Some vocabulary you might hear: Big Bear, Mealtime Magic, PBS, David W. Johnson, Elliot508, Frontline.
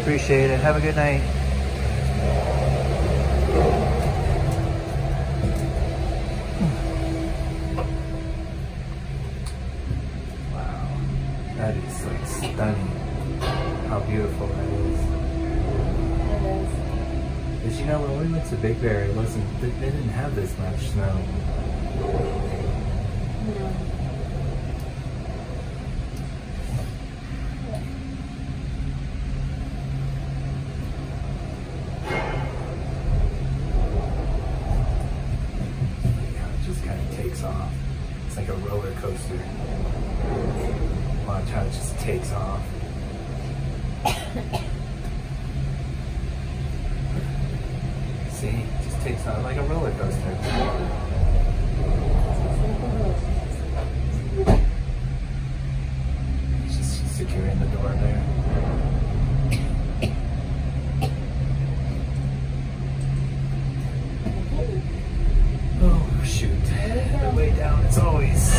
Appreciate it. Have a good night. Wow, that is like stunning. How beautiful that is. It is. But you know, when we went to Big Bear, it wasn't. They didn't have this much snow. No. Off. It's like a roller coaster. Watch how it just takes off. See, it just takes off like a roller coaster. It's just securing the door there. Way down, it's always